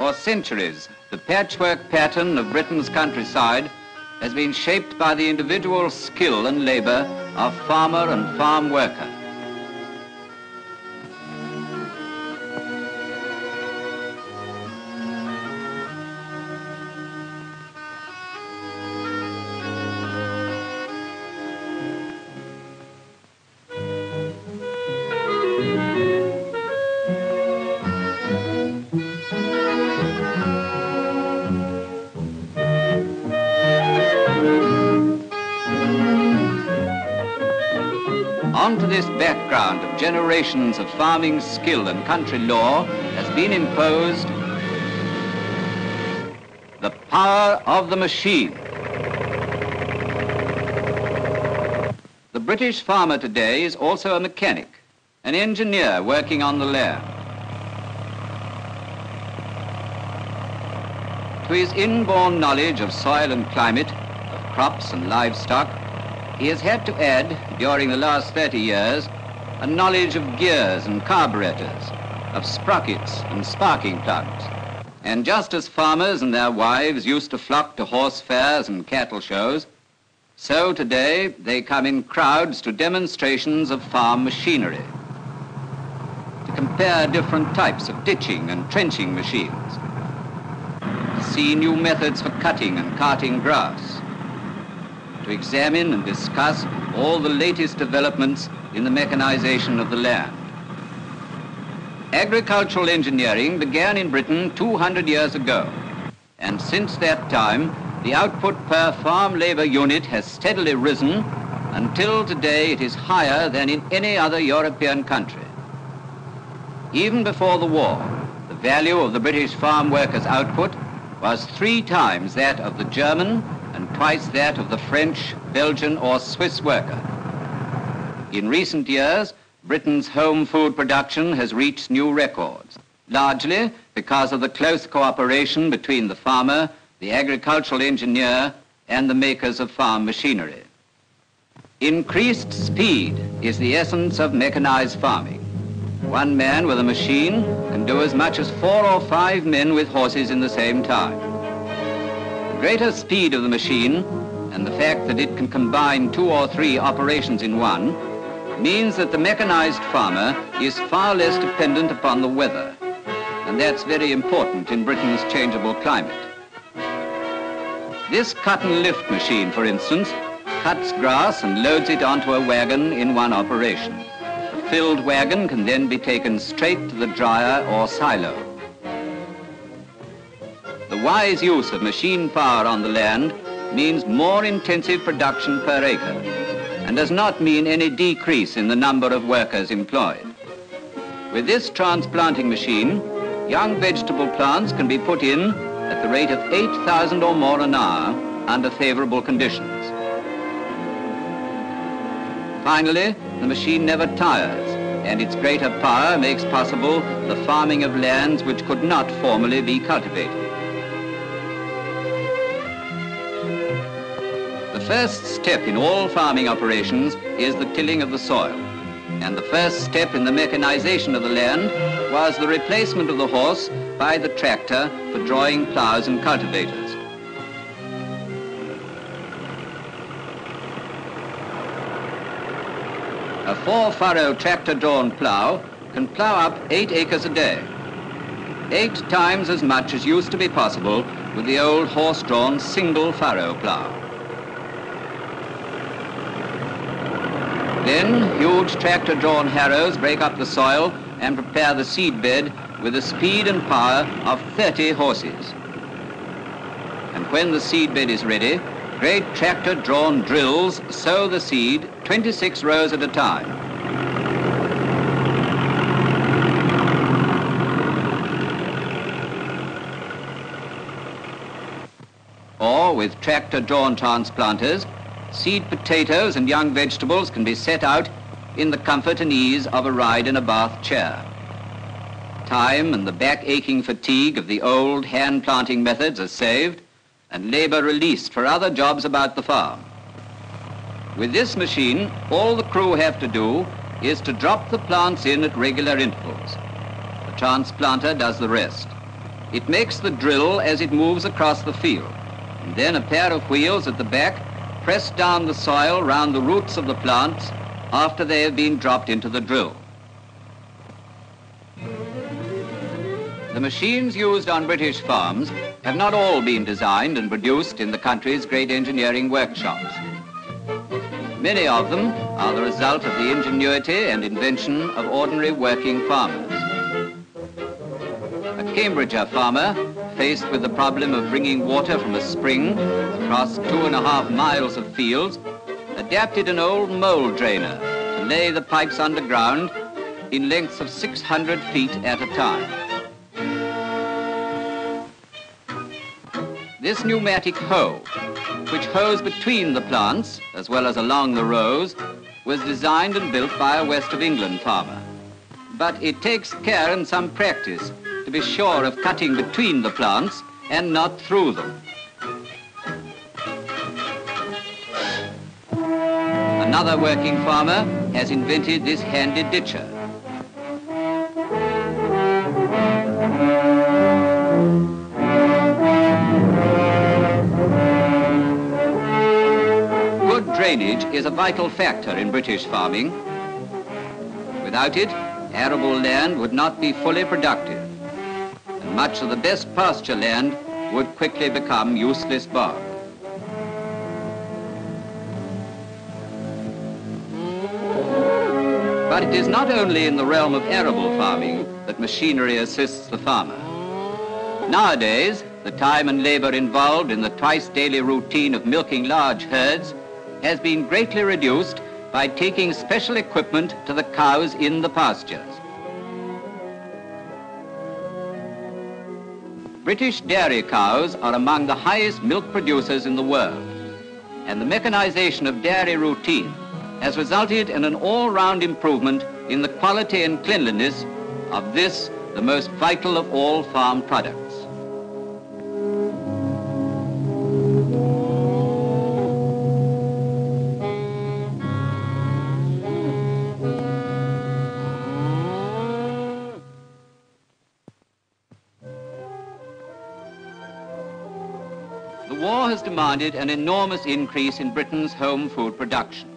For centuries, the patchwork pattern of Britain's countryside has been shaped by the individual skill and labour of farmer and farm worker. Onto this background of generations of farming skill and country lore has been imposed the power of the machine. The British farmer today is also a mechanic, an engineer working on the land. To his inborn knowledge of soil and climate, of crops and livestock, he has had to add, during the last 30 years, a knowledge of gears and carburetors, of sprockets and sparking plugs. And just as farmers and their wives used to flock to horse fairs and cattle shows, so today they come in crowds to demonstrations of farm machinery, to compare different types of ditching and trenching machines, to see new methods for cutting and carting grass, to examine and discuss all the latest developments in the mechanization of the land. Agricultural engineering began in Britain 200 years ago, and since that time, the output per farm labor unit has steadily risen until today it is higher than in any other European country. Even before the war, the value of the British farm workers' output was 3 times that of the German, and twice that of the French, Belgian or Swiss worker. In recent years, Britain's home food production has reached new records, largely because of the close cooperation between the farmer, the agricultural engineer and the makers of farm machinery. Increased speed is the essence of mechanized farming. One man with a machine can do as much as 4 or 5 men with horses in the same time. The greater speed of the machine and the fact that it can combine 2 or 3 operations in one means that the mechanized farmer is far less dependent upon the weather, and that's very important in Britain's changeable climate. This cut and lift machine, for instance, cuts grass and loads it onto a wagon in one operation. The filled wagon can then be taken straight to the dryer or silo. The wise use of machine power on the land means more intensive production per acre and does not mean any decrease in the number of workers employed. With this transplanting machine, young vegetable plants can be put in at the rate of 8,000 or more an hour under favorable conditions. Finally, the machine never tires, and its greater power makes possible the farming of lands which could not formerly be cultivated. The first step in all farming operations is the tilling of the soil, and the first step in the mechanization of the land was the replacement of the horse by the tractor for drawing ploughs and cultivators. A 4-furrow tractor-drawn plough can plough up 8 acres a day, 8 times as much as used to be possible with the old horse-drawn single-furrow plough. Then, huge tractor-drawn harrows break up the soil and prepare the seedbed with the speed and power of 30 horses. And when the seedbed is ready, great tractor-drawn drills sow the seed 26 rows at a time. Or, with tractor-drawn transplanters, seed potatoes and young vegetables can be set out in the comfort and ease of a ride in a bath chair. Time and the back-aching fatigue of the old hand-planting methods are saved and labor released for other jobs about the farm. With this machine, all the crew have to do is to drop the plants in at regular intervals. The transplanter does the rest. It makes the drill as it moves across the field. And then a pair of wheels at the back press down the soil round the roots of the plants after they have been dropped into the drill. The machines used on British farms have not all been designed and produced in the country's great engineering workshops. Many of them are the result of the ingenuity and invention of ordinary working farmers. A Cambridgeshire farmer, faced with the problem of bringing water from a spring across 2.5 miles of fields, adapted an old mole drainer to lay the pipes underground in lengths of 600 feet at a time. This pneumatic hoe, which hoes between the plants as well as along the rows, was designed and built by a West of England farmer. But it takes care and some practice to be sure of cutting between the plants and not through them. Another working farmer has invented this handy ditcher. Good drainage is a vital factor in British farming. Without it, arable land would not be fully productive, and much of the best pasture land would quickly become useless bark. But it is not only in the realm of arable farming that machinery assists the farmer. Nowadays, the time and labor involved in the twice-daily routine of milking large herds has been greatly reduced by taking special equipment to the cows in the pastures. British dairy cows are among the highest milk producers in the world, and the mechanization of dairy routine has resulted in an all-round improvement in the quality and cleanliness of this, the most vital of all farm products. The war has demanded an enormous increase in Britain's home food production.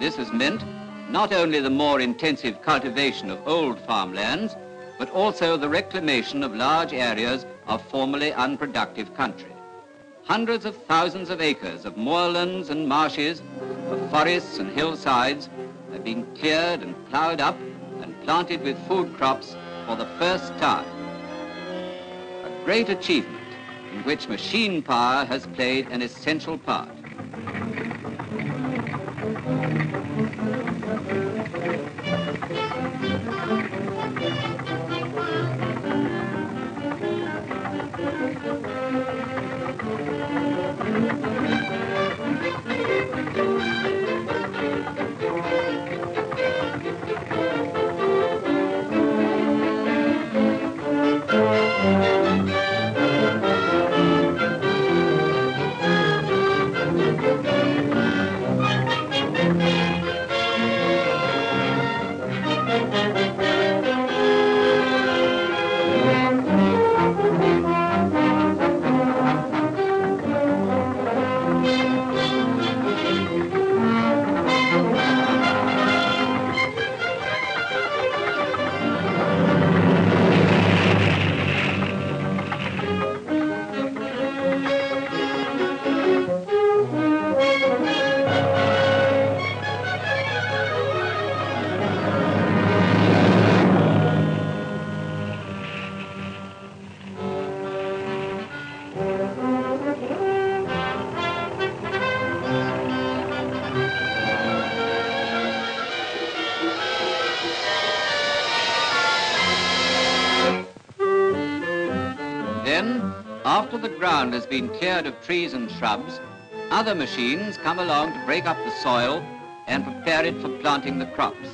This has meant not only the more intensive cultivation of old farmlands, but also the reclamation of large areas of formerly unproductive country. Hundreds of thousands of acres of moorlands and marshes, of forests and hillsides have been cleared and ploughed up and planted with food crops for the first time. A great achievement in which machine power has played an essential part. After the ground has been cleared of trees and shrubs, other machines come along to break up the soil and prepare it for planting the crops.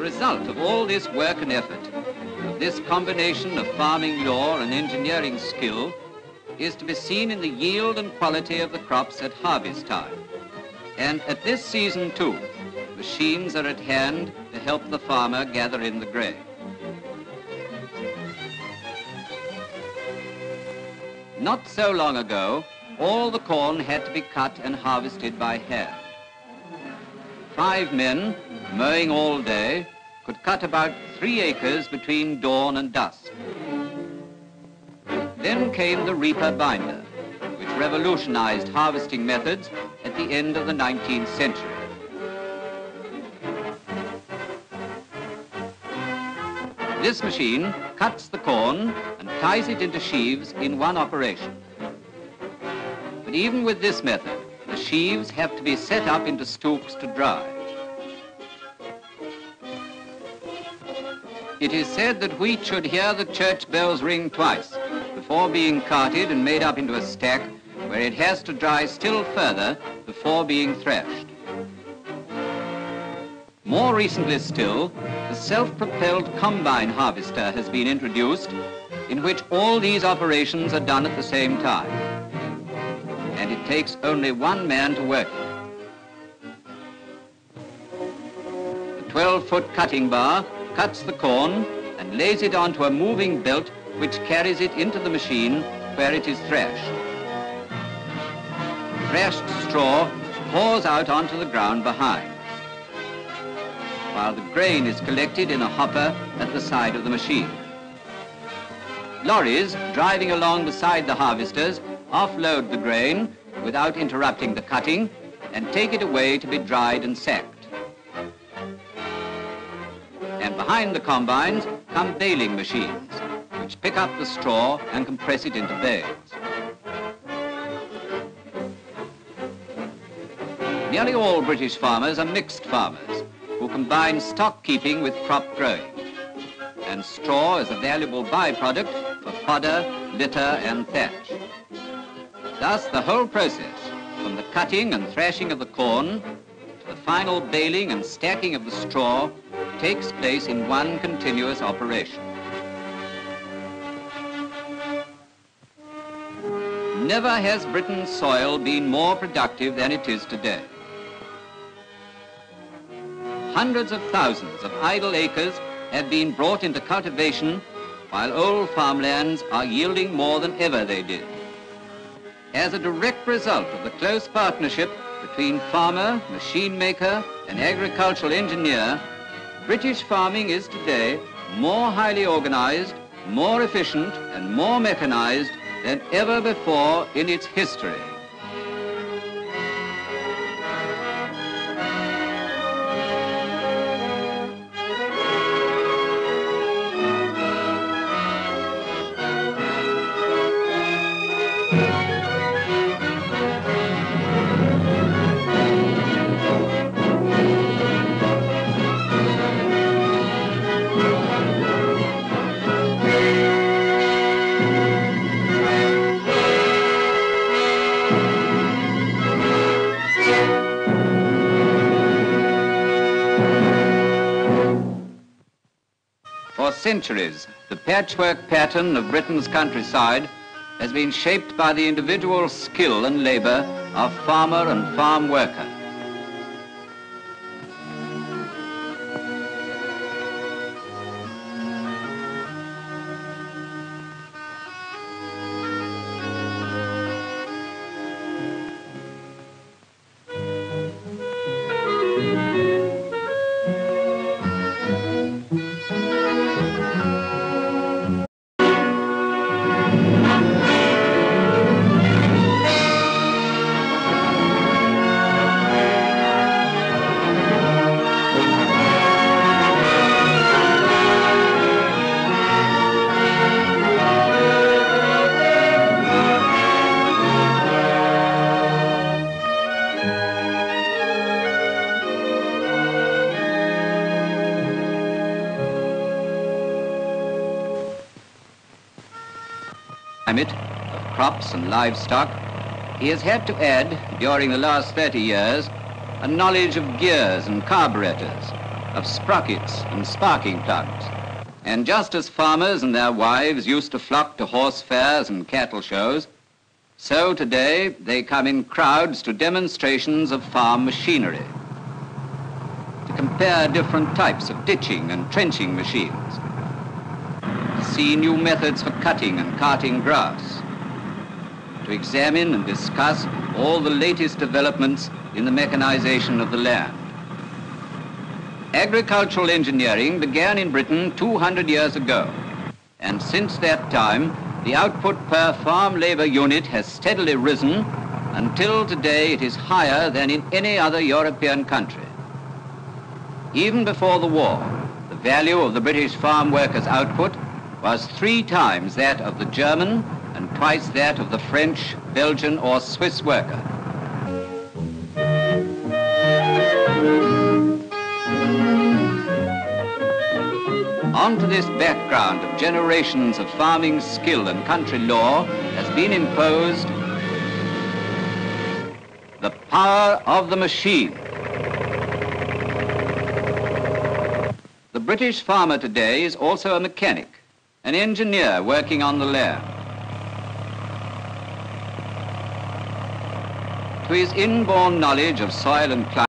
the result of all this work and effort, of this combination of farming lore and engineering skill, is to be seen in the yield and quality of the crops at harvest time. And at this season too, machines are at hand to help the farmer gather in the grain. Not so long ago, all the corn had to be cut and harvested by hand. 5 men, mowing all day, could cut about 3 acres between dawn and dusk. Then came the reaper binder, which revolutionized harvesting methods at the end of the 19th century. This machine cuts the corn and ties it into sheaves in one operation. But even with this method, the sheaves have to be set up into stooks to dry. It is said that wheat should hear the church bells ring twice before being carted and made up into a stack, where it has to dry still further before being threshed. More recently still, the self-propelled combine harvester has been introduced, in which all these operations are done at the same time. And it takes only one man to work it. The 12-foot cutting bar cuts the corn and lays it onto a moving belt which carries it into the machine where it is threshed. Threshed straw pours out onto the ground behind, while the grain is collected in a hopper at the side of the machine. Lorries driving along beside the harvesters offload the grain without interrupting the cutting and take it away to be dried and sacked. And behind the combines come baling machines, which pick up the straw and compress it into bales. Nearly all British farmers are mixed farmers, who combine stock keeping with crop growing. And straw is a valuable byproduct for fodder, litter and thatch. Thus the whole process, from the cutting and thrashing of the corn to the final baling and stacking of the straw, takes place in one continuous operation. Never has Britain's soil been more productive than it is today. Hundreds of thousands of idle acres have been brought into cultivation, while old farmlands are yielding more than ever they did. As a direct result of the close partnership between farmer, machine maker, and agricultural engineer, British farming is today more highly organized, more efficient, and more mechanized than ever before in its history. For centuries, the patchwork pattern of Britain's countryside has been shaped by the individual skill and labour of farmer and farm worker. Of crops and livestock, he has had to add, during the last 30 years, a knowledge of gears and carburetors, of sprockets and sparking plugs. And just as farmers and their wives used to flock to horse fairs and cattle shows, so today they come in crowds to demonstrations of farm machinery, to compare different types of ditching and trenching machines, to see new methods for cutting and carting grass, to examine and discuss all the latest developments in the mechanization of the land. Agricultural engineering began in Britain 200 years ago, and since that time, the output per farm labor unit has steadily risen until today it is higher than in any other European country. Even before the war, the value of the British farm workers' output was 3 times that of the German and twice that of the French, Belgian, or Swiss worker. Onto this background of generations of farming skill and country law has been imposed the power of the machine. The British farmer today is also a mechanic, an engineer working on the land. To his inborn knowledge of soil and climate,